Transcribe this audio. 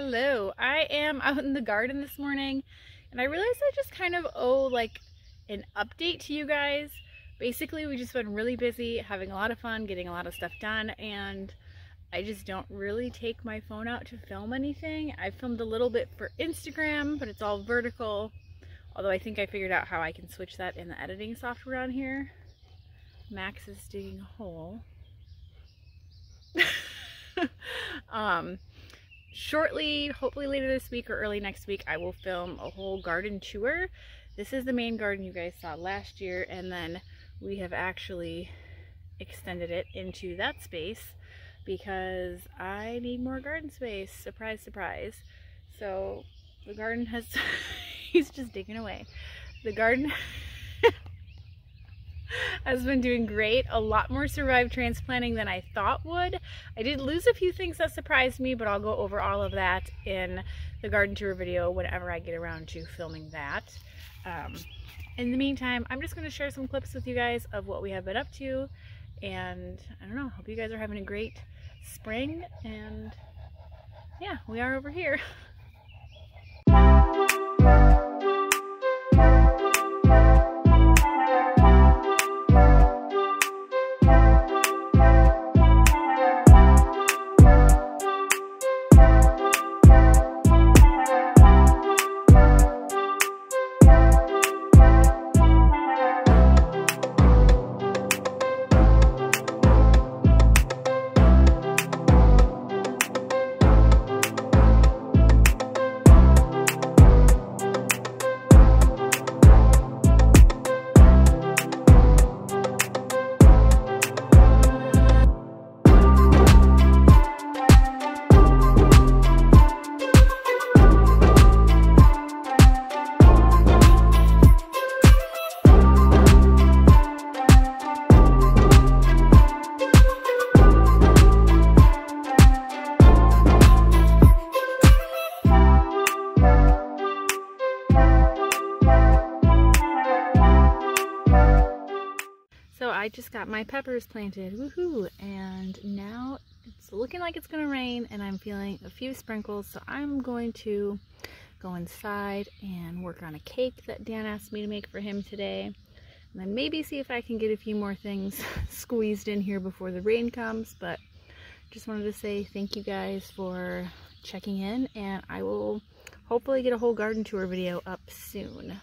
Hello, I am out in the garden this morning and I realized I just kind of owe like an update to you guys. Basically, we just been really busy, having a lot of fun, getting a lot of stuff done, and I just don't really take my phone out to film anything. I filmed a little bit for Instagram, but it's all vertical, although I think I figured out how I can switch that in the editing software on here. Max is digging a hole. Shortly, hopefully later this week or early next week, I will film a whole garden tour. This is the main garden you guys saw last year, and then we have actually extended it into that space because I need more garden space. Surprise, surprise. So the garden has, he's just digging away. The garden has been doing great. A lot more survived transplanting than I thought would. I did lose a few things that surprised me, but I'll go over all of that in the garden tour video whenever I get around to filming that. In the meantime, I'm just going to share some clips with you guys of what we have been up to, and I don't know, hope you guys are having a great spring, and yeah, we are over here. I just got my peppers planted, woohoo, and now it's looking like it's gonna rain and I'm feeling a few sprinkles, so I'm going to go inside and work on a cake that Dan asked me to make for him today, and then maybe see if I can get a few more things squeezed in here before the rain comes. But just wanted to say thank you guys for checking in, and I will hopefully get a whole garden tour video up soon.